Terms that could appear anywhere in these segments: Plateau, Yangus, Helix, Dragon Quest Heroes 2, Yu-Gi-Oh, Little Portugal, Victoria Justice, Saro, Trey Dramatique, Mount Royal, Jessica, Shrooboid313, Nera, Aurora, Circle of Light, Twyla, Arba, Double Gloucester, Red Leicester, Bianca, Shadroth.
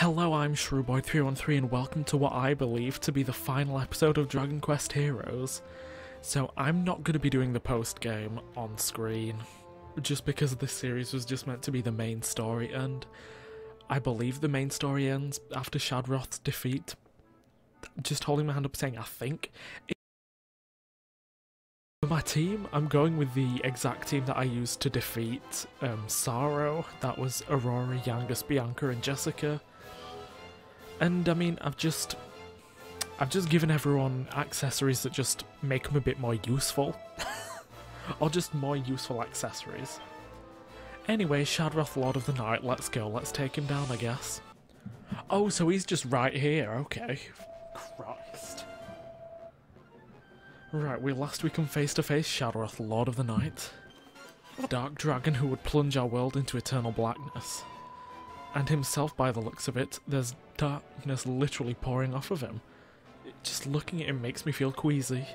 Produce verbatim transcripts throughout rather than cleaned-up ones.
Hello, I'm Shrooboid three one three and welcome to what I believe to be the final episode of Dragon Quest Heroes. So I'm not going to be doing the post-game on screen, just because this series was just meant to be the main story, and I believe the main story ends after Shadroth's defeat. Just holding my hand up saying I think. For my team, I'm going with the exact team that I used to defeat um, Saro. That was Aurora, Yangus, Bianca and Jessica. And I mean, I've just, I've just given everyone accessories that just make them a bit more useful, or just more useful accessories. Anyway, Shadroth, Lord of the Night, let's go. Let's take him down, I guess. Oh, so he's just right here. Okay. Christ. Right, we last we come face to face, Shadroth, Lord of the Night, dark dragon who would plunge our world into eternal blackness. And himself, by the looks of it, there's darkness literally pouring off of him. Just looking at him makes me feel queasy.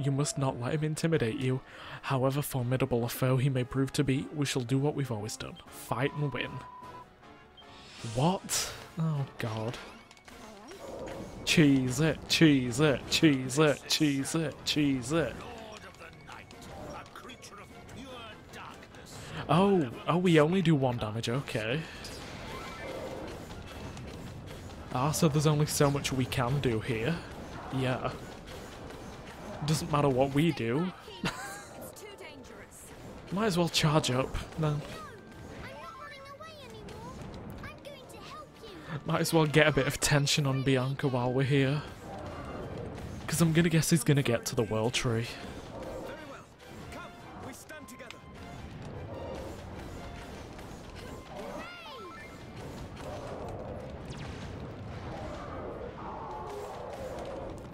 You must not let him intimidate you. However formidable a foe he may prove to be, we shall do what we've always done. Fight and win. What? Oh god. Cheese it, cheese it, cheese it, cheese it, cheese it. Oh, oh, we only do one damage, okay. Ah, so there's only so much we can do here. Yeah. Doesn't matter what we do. Might as well charge up, then. Might as well get a bit of tension on Bianca while we're here. Because I'm going to guess he's going to get to the World Tree.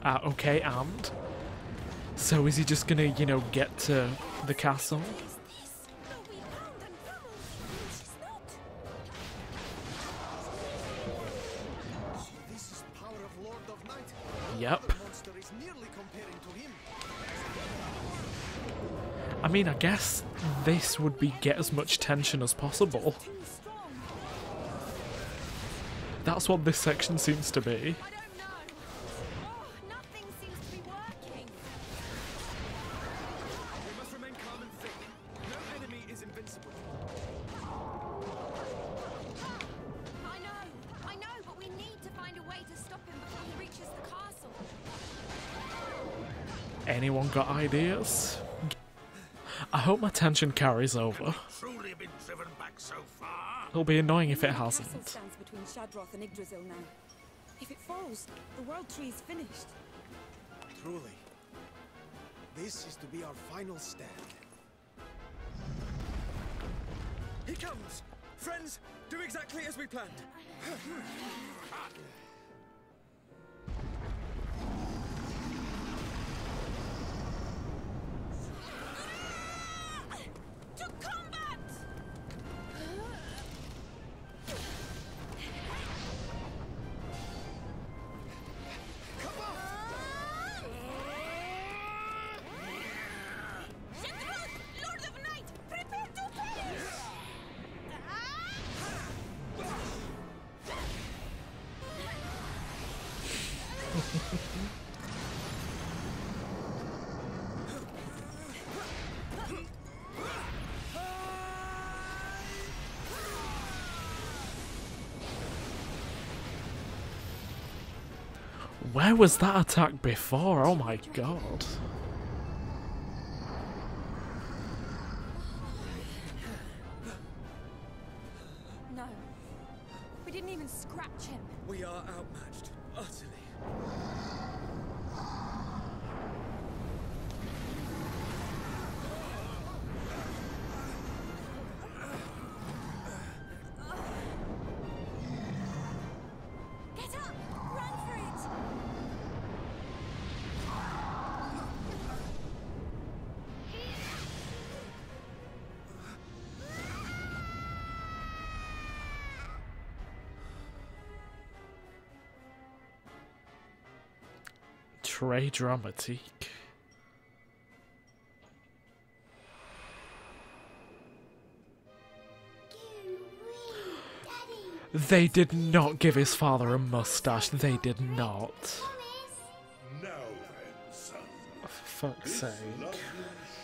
Ah, okay, and? So is he just gonna, you know, get to the castle? Yep. I mean, I guess this would be get as much tension as possible. That's what this section seems to be. Anyone got ideas? I hope my tension carries over. It'll be annoying if it hasn't. If it falls, the World Tree is finished. Truly, this is to be our final stand. He comes, friends. Do exactly as we planned. Where was that attack before? Oh my god. No. We didn't even scratch him. We are outmatched. Utterly. Trey Dramatique. They did not give his father a mustache. They did not. Now then, son. For fuck's sake. This lovely,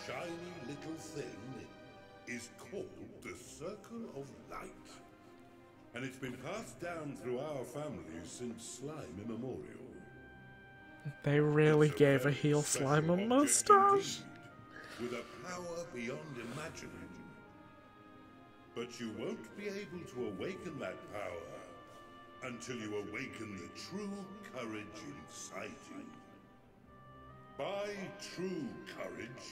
shiny little thing is called the Circle of Light. And it's been passed down through our family since slime immemorial. They really it's gave a, a heel slime a mustache? Indeed, with a power beyond imagining. But you won't be able to awaken that power until you awaken the true courage inside you. By true courage,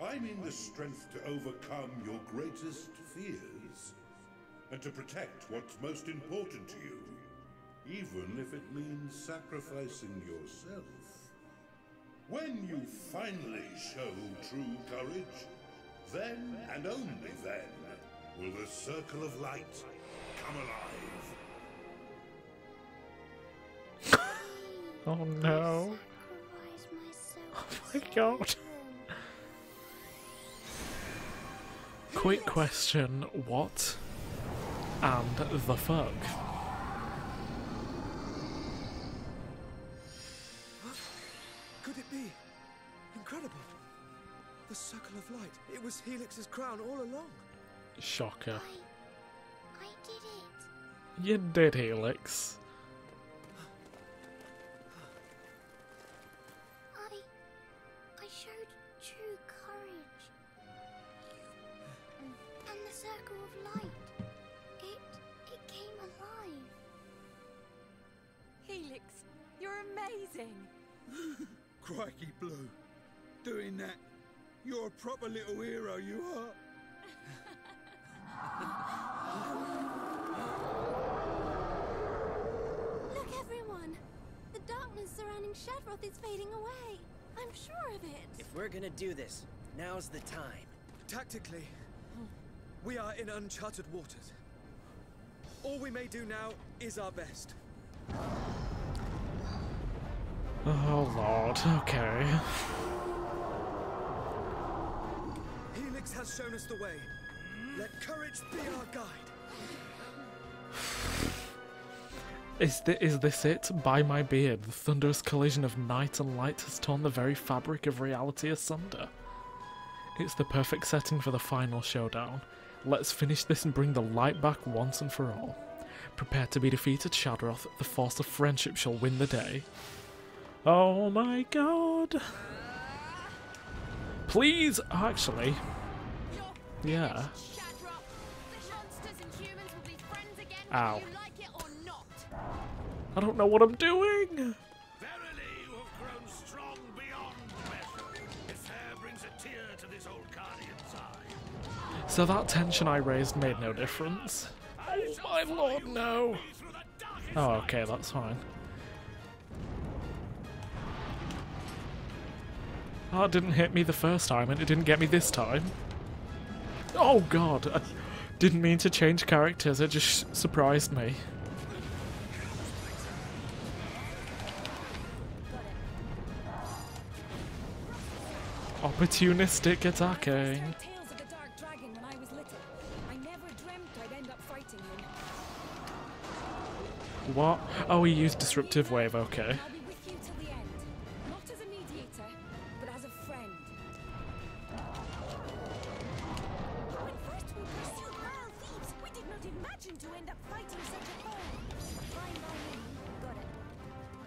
I mean the strength to overcome your greatest fears and to protect what's most important to you, even if it means sacrificing yourself. When you finally show true courage, then and only then, will the Circle of Light come alive? Oh no. Oh my god. Quick question, what and the fuck? Could it be? Incredible. The Circle of Light. It was Helix's crown all along. Shocker. I, I did it. You did, Helix. I... I showed true courage. And the Circle of Light. It... it came alive. Helix, you're amazing. Crikey, Blue. Doing that, you're a proper little hero, you are. Look, everyone! The darkness surrounding Shadroth is fading away. I'm sure of it. If we're gonna do this, now's the time. Tactically, we are in uncharted waters. All we may do now is our best. Oh, Lord. Okay. Helix has shown us the way. Let courage be our guide. Is, th is this it? By my beard, the thunderous collision of night and light has torn the very fabric of reality asunder. It's the perfect setting for the final showdown. Let's finish this and bring the light back once and for all. Prepare to be defeated, Shadroth. The force of friendship shall win the day. Oh my god. Please, actually. Yeah. Ow. I don't know what I'm doing! Verily you have grown strong beyond measure. If hair brings a tear to this old guardian's eye. So that tension I raised made no difference. Oh my lord, no! Oh, okay, that's fine. That didn't hit me the first time, and it didn't get me this time. Oh god, I didn't mean to change characters, it just surprised me. Opportunistic attacking. What? Oh, he used disruptive wave, okay.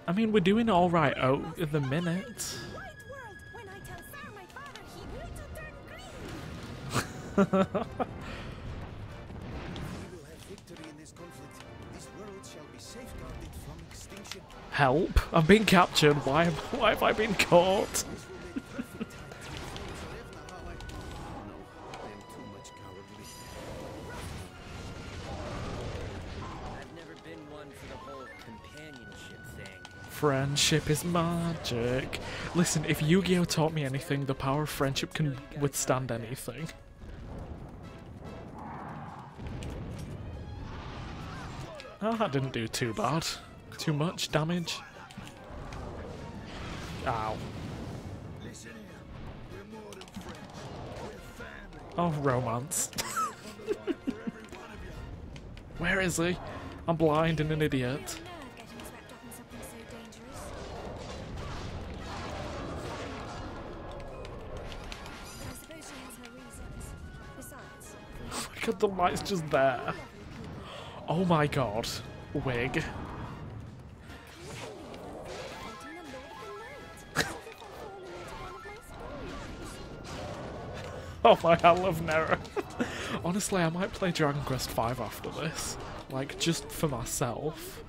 I mean, we're doing all right oh, at the minute. Help! I've been captured. Why? Why have I been caught? Friendship is magic. Listen, if Yu-Gi-Oh taught me anything, the power of friendship can withstand anything. Ah, that didn't do too bad. Too much damage. Ow. Oh, romance. Where is he? I'm blind and an idiot. Oh my god, the light's just there. Oh my god. Wig. Oh my, I love Nera. Honestly, I might play Dragon Quest five after this. Like, just for myself.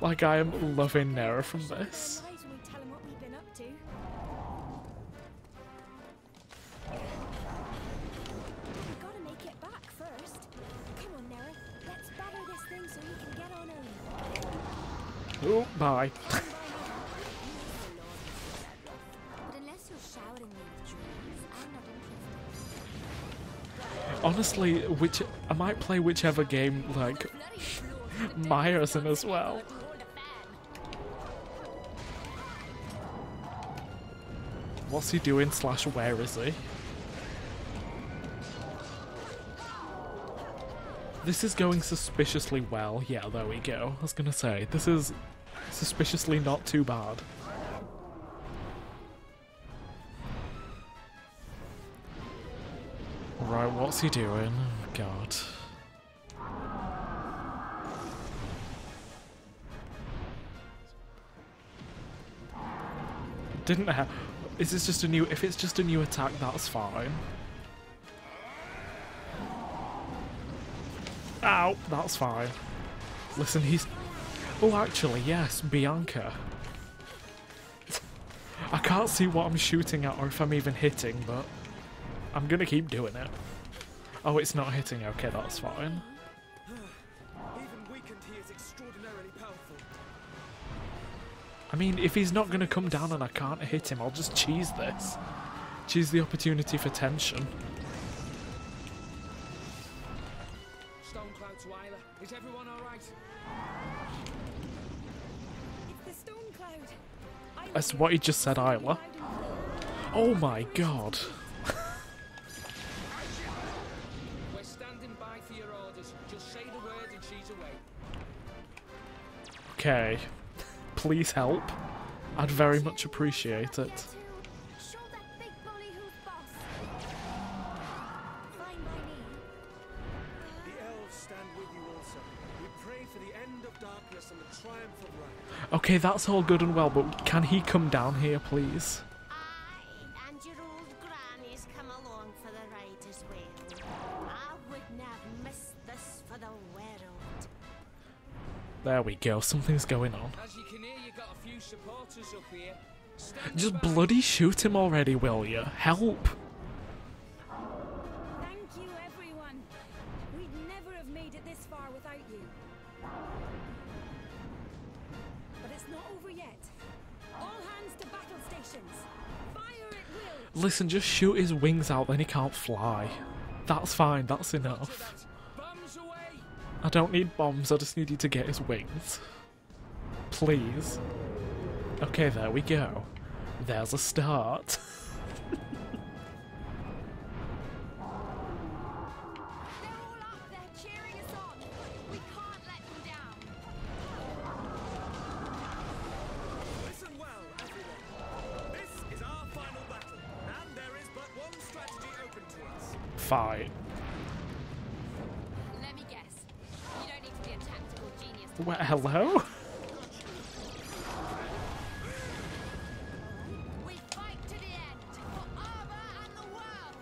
Like, I am loving Nera from this. Oh, bye. Honestly, which I might play whichever game like Myers in as well. What's he doing? Slash, where is he? This is going suspiciously well. Yeah, there we go. I was gonna say this is suspiciously not too bad. Right, what's he doing? Oh, God. Didn't I? Is this just a new... If it's just a new attack, that's fine. Ow, that's fine. Listen, he's... Oh, actually, yes, Bianca. I can't see what I'm shooting at or if I'm even hitting, but... I'm gonna keep doing it. Oh, it's not hitting. Okay, that's fine. Even weakened, he is extraordinarily powerful. I mean, if he's not gonna come down and I can't hit him, I'll just cheese this. Cheese the opportunity for tension. Stormcloud Twyla, is everyone alright? It's the Stormcloud. That's what he just said, Isla. Oh my god. Okay, please help. I'd very much appreciate it. Okay, that's all good and well, but can he come down here, please? There we go, something's going on. As you can hear, you got a few supporters up here. Just bloody shoot him already, will you? Help! Thank you, everyone. We'd never have made it this far without you. But it's not over yet. All hands to battle stations. Fire at will! Listen, just shoot his wings out, then he can't fly. That's fine, that's enough. I don't need bombs, I just need you to get his wings. Please. Okay, there we go. There's a start. Fight. What, hello? We fight to the end for Arba and the world.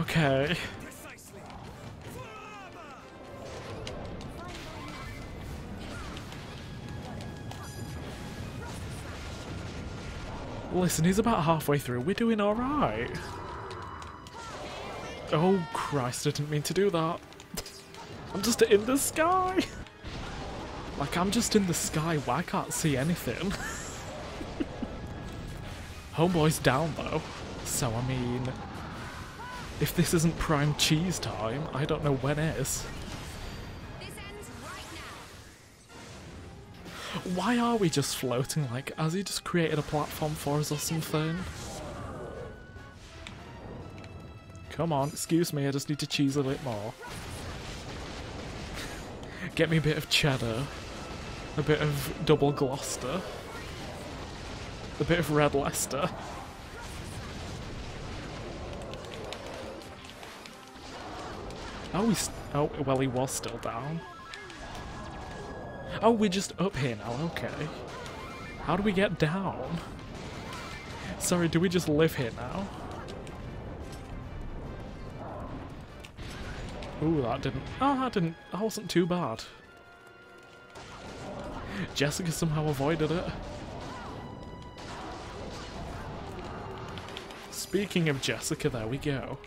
Okay. Precisely. For Arba. Listen, he's about halfway through. We're doing all right. Oh Christ! I didn't mean to do that. I'm just in the sky. Like, I'm just in the sky, well, I can't see anything. Homeboy's down, though. So, I mean... If this isn't prime cheese time, I don't know when is. This ends right now. Why are we just floating? Like, has he just created a platform for us or something? Come on, excuse me, I just need to cheese a bit more. Get me a bit of cheddar, a bit of double Gloucester, a bit of red Leicester. Oh, he's... Oh, well, he was still down. Oh, we're just up here now, okay. How do we get down? Sorry, do we just live here now? Ooh, that didn't... Oh, that didn't... That wasn't too bad. Jessica somehow avoided it. Speaking of Jessica, there we go.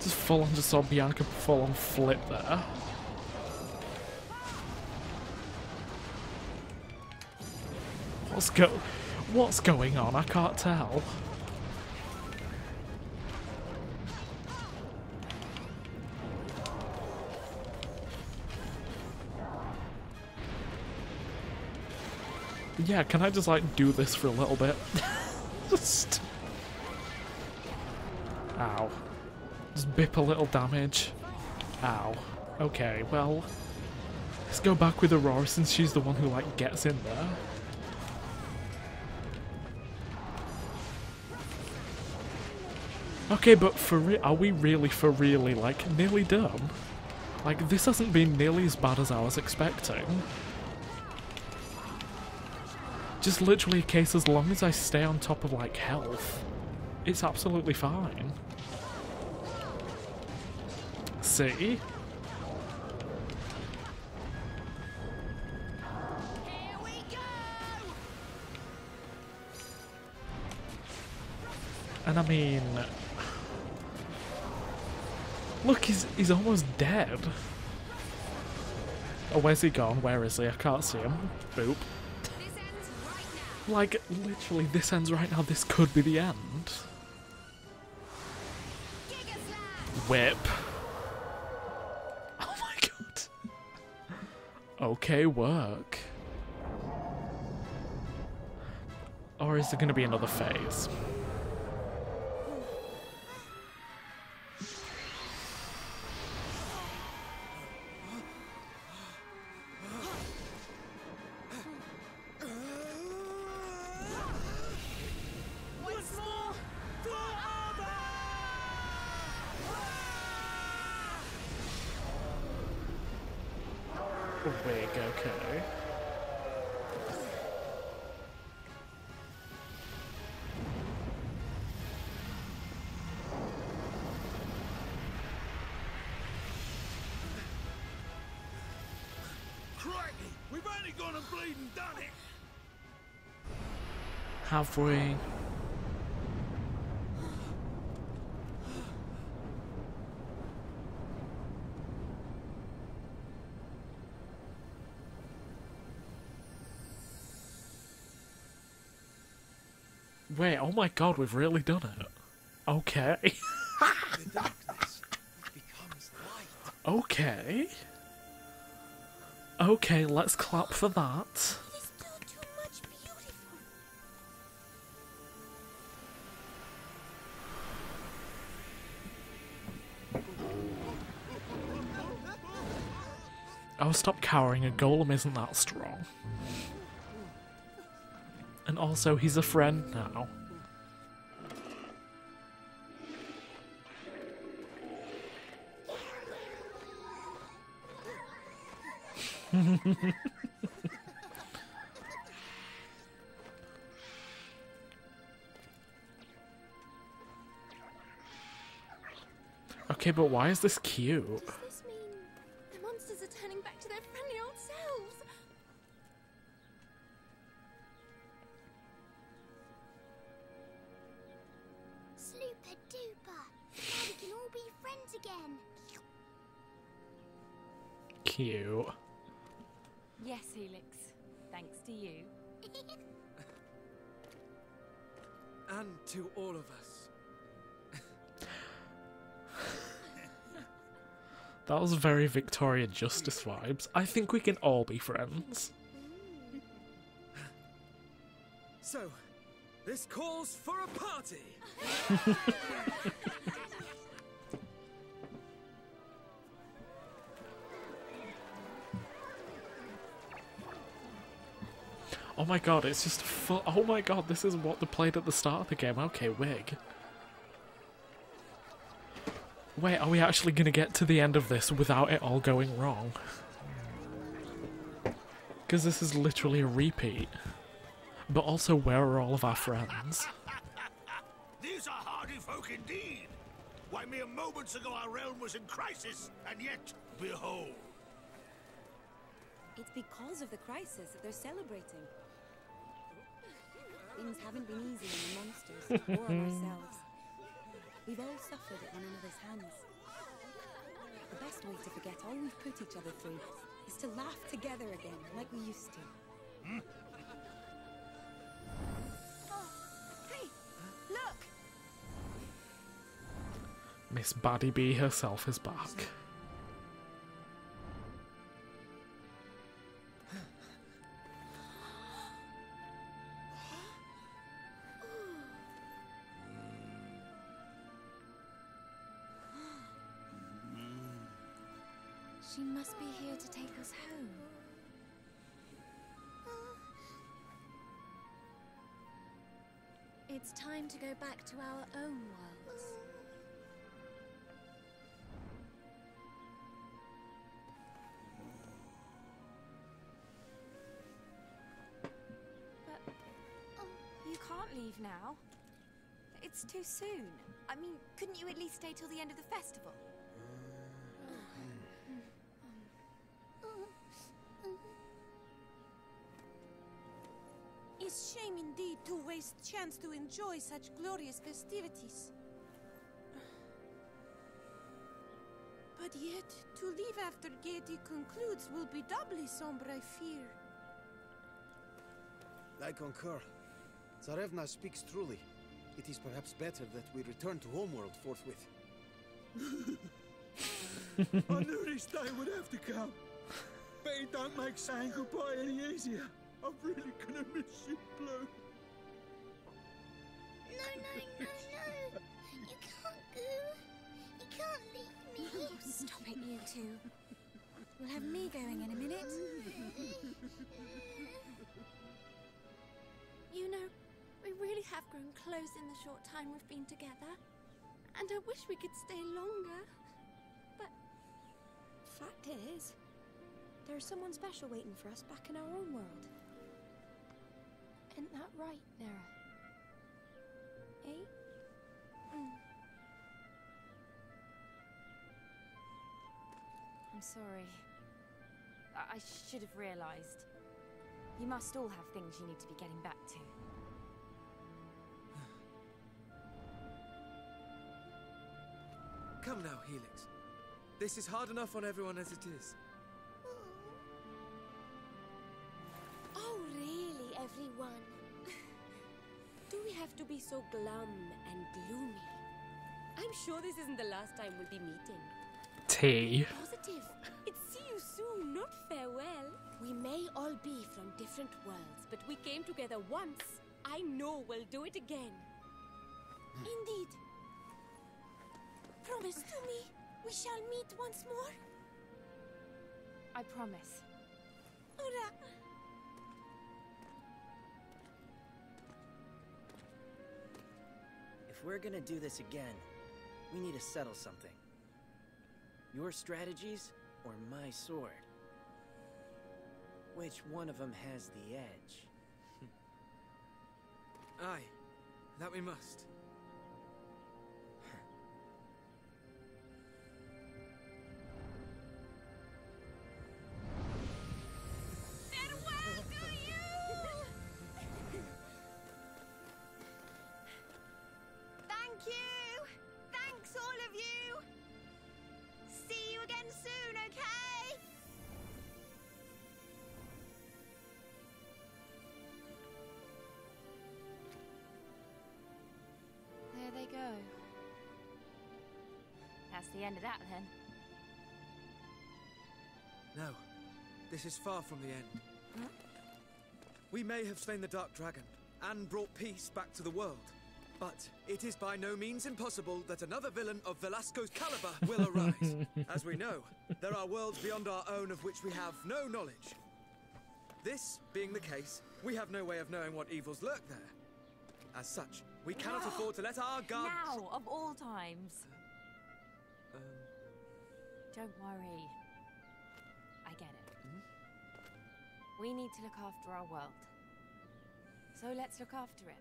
Just full on, just saw Bianca full on flip there. What's go? What's going on? I can't tell. Yeah, can I just like do this for a little bit? Just. Ow. Just bip a little damage. Ow. Okay, well, let's go back with Aurora since she's the one who, like, gets in there. Okay, but for re- are we really, for really, like, nearly done? Like, this hasn't been nearly as bad as I was expecting. Just literally a case as long as I stay on top of, like, health, it's absolutely fine. See? Here we go! And I mean, look, he's he's almost dead. Oh, where's he gone? Where is he? I can't see him. Boop. This ends right now. Like literally, this ends right now. This could be the end. Whip. Okay, work. Or is there going to be another phase? Wig, okay. Crikey, we've only gone and bleed and done it. Have we? Wait, oh my god, we've really done it. Okay. The darkness becomes light. Okay. Okay, let's clap for that. It is still too much beautiful. Oh, stop cowering, a golem isn't that strong. And also, he's a friend now. Okay, but why is this cute? Does this mean the monsters are turning back to their friendly old selves? Cute. Yes, Helix. Thanks to you. And to all of us. That was very Victoria Justice vibes. I think we can all be friends. So, This calls for a party. Oh my god, it's just full. Oh my god, this is what they played at the start of the game. Okay, wig. Wait, are we actually going to get to the end of this without it all going wrong? Because this is literally a repeat. But also, where are all of our friends? These are hardy folk indeed! Why, mere moments ago our realm was in crisis, and yet, behold! It's because of the crisis that they're celebrating. Things haven't been easy on the monsters, or on ourselves. We've all suffered at one another's hands. The best way to forget all we've put each other through is to laugh together again, like we used to. Hmm? Oh, hey, look! Miss Baddie Bee herself is back. She must be here to take us home. It's time to go back to our own worlds. But um, you can't leave now. It's too soon. I mean, couldn't you at least stay till the end of the festival? It's shame indeed to waste chance to enjoy such glorious festivities. But yet, to leave after gaiety concludes will be doubly sombre, I fear. I concur. Tsarevna speaks truly. It is perhaps better that we return to homeworld forthwith. Honoris Day would have to come. But it don't make saying goodbye any easier. I'm really gonna miss you, Blue. No, no, no, no! You can't go. You can't leave me. Oh, stop it, you two. We'll have me going in a minute. You know, we really have grown close in the short time we've been together. And I wish we could stay longer. But fact is, there's someone special waiting for us back in our own world. Isn't that right, Nera? Eh? Mm. I'm sorry. I, I should have realized. You must all have things you need to be getting back to. Come now, Helix. This is hard enough on everyone as it is. Everyone. Do we have to be so glum and gloomy? I'm sure this isn't the last time we'll be meeting. Tea. Positive. It's see you soon, not farewell. We may all be from different worlds, but we came together once. I know we'll do it again. Indeed. Promise to me we shall meet once more. I promise. Ura. If we're gonna do this again, we need to settle something. Your strategies or my sword? Which one of them has the edge? Aye, that we must. That's the end of that, then. No, this is far from the end. Huh? We may have slain the Dark Dragon and brought peace back to the world. But it is by no means impossible that another villain of Velasco's caliber will arise. As we know, there are worlds beyond our own of which we have no knowledge. This being the case, we have no way of knowing what evils lurk there. As such, we cannot no. afford to let our guard... Now, of all times. Uh, um... Don't worry. I get it. Hmm? We need to look after our world. So let's look after it.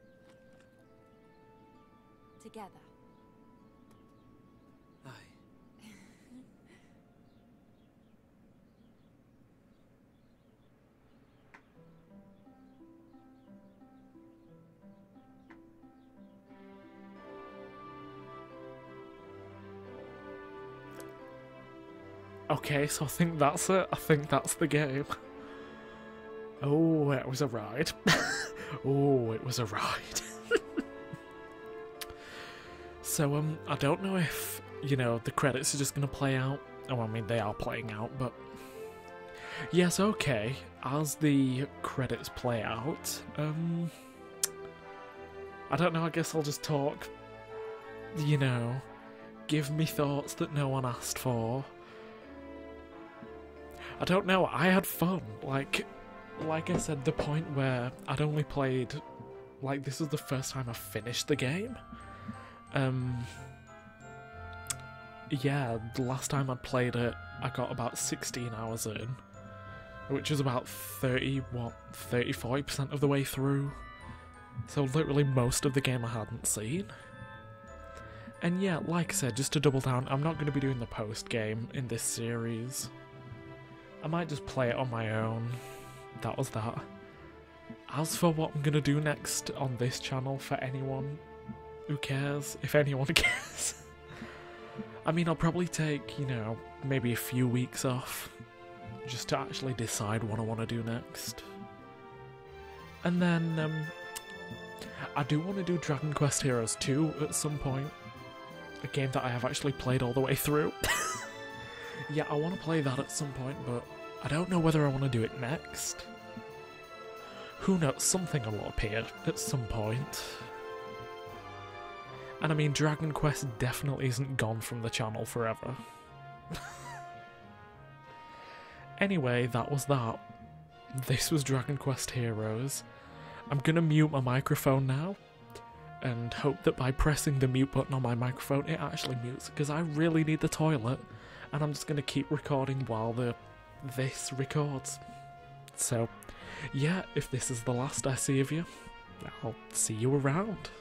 Together. Aye. Okay, so I think that's it. I think that's the game. Oh, it was a ride. Oh, it was a ride. So, um, I don't know if, you know, the credits are just going to play out. Oh, I mean, they are playing out, but... Yes, okay. As the credits play out, um... I don't know, I guess I'll just talk, you know, give me thoughts that no one asked for. I don't know, I had fun. Like, like I said, the point where I'd only played... Like, this was the first time I finished the game. Um, yeah, the last time I played it, I got about sixteen hours in, which was about thirty, what, thirty, forty percent of the way through, so literally most of the game I hadn't seen. And yeah, like I said, just to double down, I'm not going to be doing the post-game in this series. I might just play it on my own. That was that. As for what I'm going to do next on this channel for anyone... Who cares? If anyone cares. I mean, I'll probably take, you know, maybe a few weeks off just to actually decide what I want to do next. And then, um, I do want to do Dragon Quest Heroes two at some point. A game that I have actually played all the way through. Yeah, I want to play that at some point, but I don't know whether I want to do it next. Who knows? Something will appear at some point. And I mean, Dragon Quest definitely isn't gone from the channel forever. Anyway, that was that. This was Dragon Quest Heroes. I'm gonna mute my microphone now, and hope that by pressing the mute button on my microphone, it actually mutes, because I really need the toilet, and I'm just gonna keep recording while the this records. So, yeah, if this is the last I see of you, I'll see you around.